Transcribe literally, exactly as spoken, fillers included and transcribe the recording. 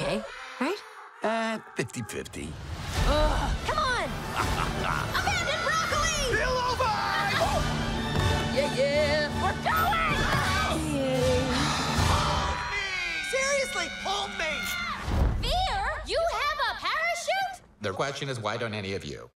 okay, right? Uh, fifty fifty. Ugh, come on! Abandon broccoli! Bill over! Oh. Yeah, yeah! We're going! Hold me! Seriously, hold me! Fear? You have a parachute? The question is, why don't any of you?